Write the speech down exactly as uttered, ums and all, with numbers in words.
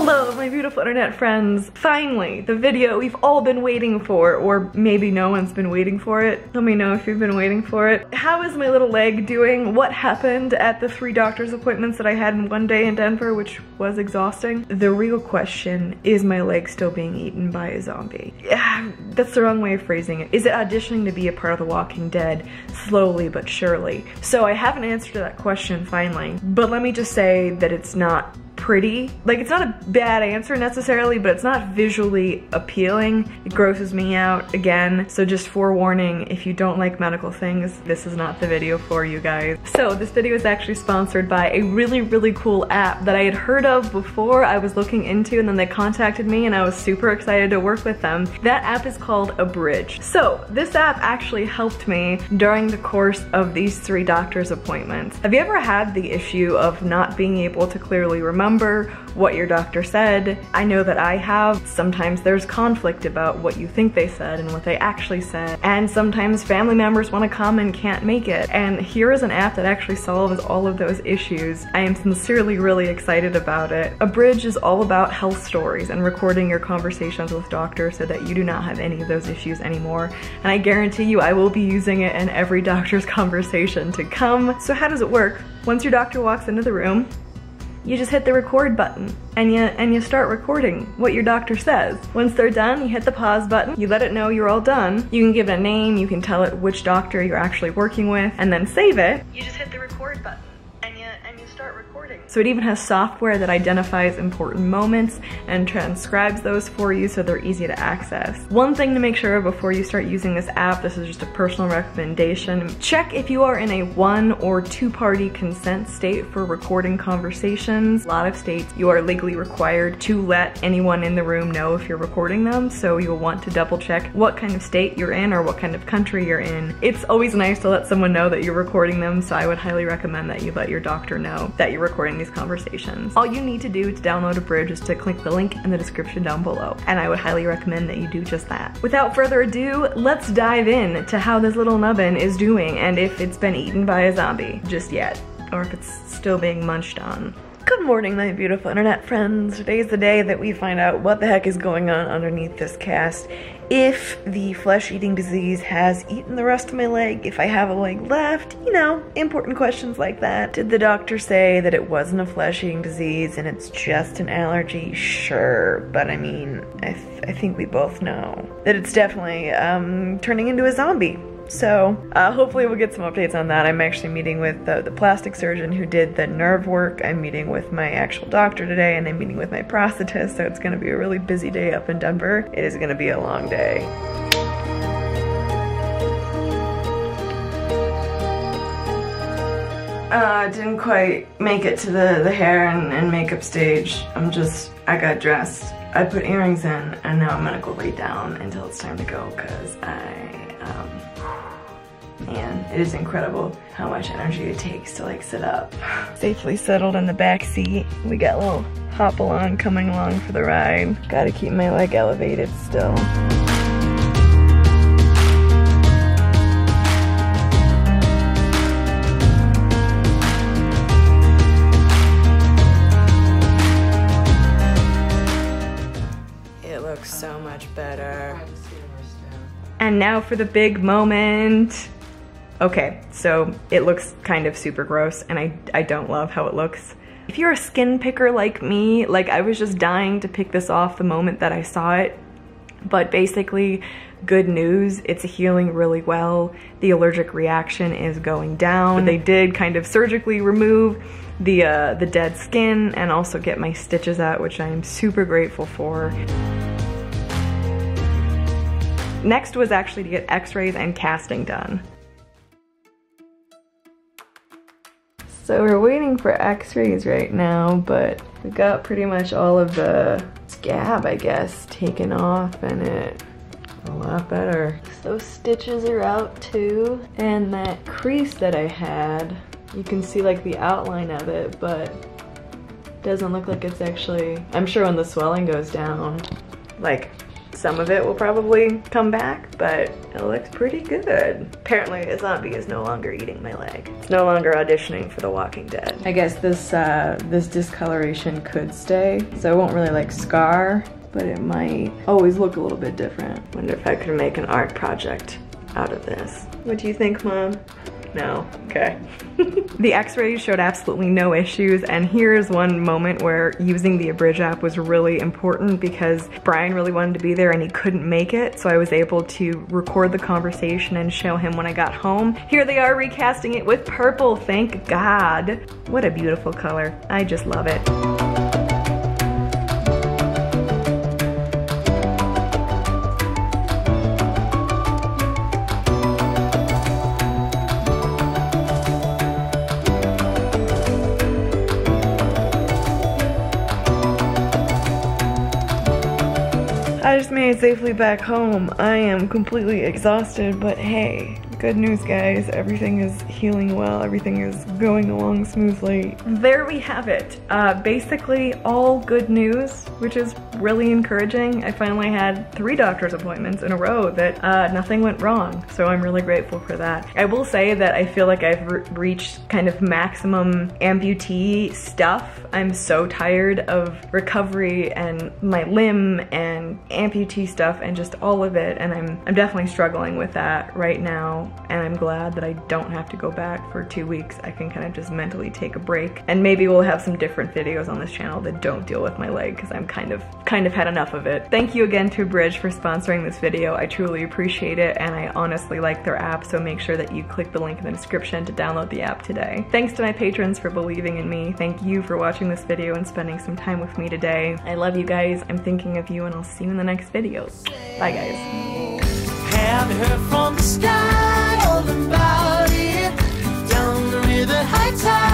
Hello, my beautiful internet friends. Finally, the video we've all been waiting for, or maybe no one's been waiting for it. Let me know if you've been waiting for it. How is my little leg doing? What happened at the three doctor's appointments that I had in one day in Denver, which was exhausting? The real question is, my leg still being eaten by a zombie? That's the wrong way of phrasing it. Is it auditioning to be a part of The Walking Dead? Slowly but surely. So I have an answer to that question finally, but let me just say that it's not pretty. Like, it's not a bad answer necessarily, but it's not visually appealing. It grosses me out again. So just forewarning, if you don't like medical things, this is not the video for you guys. So this video is actually sponsored by a really, really cool app that I had heard of before, I was looking into, and then they contacted me and I was super excited to work with them. That app is called Abridge. So this app actually helped me during the course of these three doctor's appointments. Have you ever had the issue of not being able to clearly remember Remember what your doctor said? I know that I have. Sometimes there's conflict about what you think they said and what they actually said, and sometimes family members want to come and can't make it. And here is an app that actually solves all of those issues. I am sincerely really excited about it. Abridge is all about health stories and recording your conversations with doctors so that you do not have any of those issues anymore. And I guarantee you I will be using it in every doctor's conversation to come. So how does it work? Once your doctor walks into the room, you just hit the record button and you, and you start recording what your doctor says. Once they're done, you hit the pause button, you let it know you're all done. You can give it a name, you can tell it which doctor you're actually working with, and then save it. You just hit the record button and you, and you start recording. So it even has software that identifies important moments and transcribes those for you so they're easy to access. One thing to make sure of before you start using this app, this is just a personal recommendation, check if you are in a one or two party consent state for recording conversations. A lot of states you are legally required to let anyone in the room know if you're recording them, so you'll want to double check what kind of state you're in or what kind of country you're in. It's always nice to let someone know that you're recording them, so I would highly recommend that you let your doctor know that you're recording these conversations. All you need to do to download Abridge is to click the link in the description down below, and I would highly recommend that you do just that. Without further ado, let's dive in to how this little nubbin is doing and if it's been eaten by a zombie just yet, or if it's still being munched on. Good morning, my beautiful internet friends. Today's the day that we find out what the heck is going on underneath this cast. If the flesh-eating disease has eaten the rest of my leg, if I have a leg left, you know, important questions like that. Did the doctor say that it wasn't a flesh-eating disease and it's just an allergy? Sure, but I mean, I, th I think we both know that it's definitely um, turning into a zombie. So uh, hopefully we'll get some updates on that. I'm actually meeting with the, the plastic surgeon who did the nerve work. I'm meeting with my actual doctor today, and I'm meeting with my prosthetist, so it's gonna be a really busy day up in Denver. It is gonna be a long day. Uh, didn't quite make it to the, the hair and, and makeup stage. I'm just, I got dressed. I put earrings in, and now I'm gonna go lay down until it's time to go, cause I, um, man, it is incredible how much energy it takes to like sit up. Safely settled in the back seat. We got a little hop-along coming along for the ride. Gotta keep my leg elevated still. It looks so much better. And now for the big moment. Okay, so it looks kind of super gross, and I, I don't love how it looks. If you're a skin picker like me, like I was just dying to pick this off the moment that I saw it, but basically, good news, it's healing really well. The allergic reaction is going down. They did kind of surgically remove the, uh, the dead skin and also get my stitches out, which I am super grateful for. Next was actually to get x-rays and casting done. So we're waiting for x-rays right now, but we got pretty much all of the scab, I guess, taken off, and it a lot better. Those stitches are out too, and that crease that I had, you can see like the outline of it, but it doesn't look like it's actually, I'm sure when the swelling goes down, like some of it will probably come back, but it looks pretty good. Apparently a zombie is no longer eating my leg. It's no longer auditioning for The Walking Dead. I guess this, uh, this discoloration could stay, so it won't really like scar, but it might always look a little bit different. Wonder if I could make an art project out of this. What do you think, Mom? No, okay. The x-rays showed absolutely no issues, and here's one moment where using the Abridge app was really important because Brian really wanted to be there and he couldn't make it, so I was able to record the conversation and show him when I got home. Here they are recasting it with purple, thank God. What a beautiful color, I just love it. I just made it safely back home. I am completely exhausted, but hey, good news guys, everything is healing well, everything is going along smoothly. There we have it. Uh, basically all good news, which is really encouraging. I finally had three doctor's appointments in a row that uh, nothing went wrong, so I'm really grateful for that. I will say that I feel like I've re reached kind of maximum amputee stuff. I'm so tired of recovery and my limb and amputee stuff and just all of it, and I'm, I'm definitely struggling with that right now, and I'm glad that I don't have to go back for two weeks. I can kind of just mentally take a break, and maybe we'll have some different videos on this channel that don't deal with my leg because I'm kind of kind of had enough of it. Thank you again to Abridge for sponsoring this video. I truly appreciate it, and I honestly like their app, so make sure that you click the link in the description to download the app today. Thanks to my patrons for believing in me. Thank you for watching this video and spending some time with me today. I love you guys. I'm thinking of you, and I'll see you in the next video. Bye guys. Have her from the sky, all about it, down the river high tide.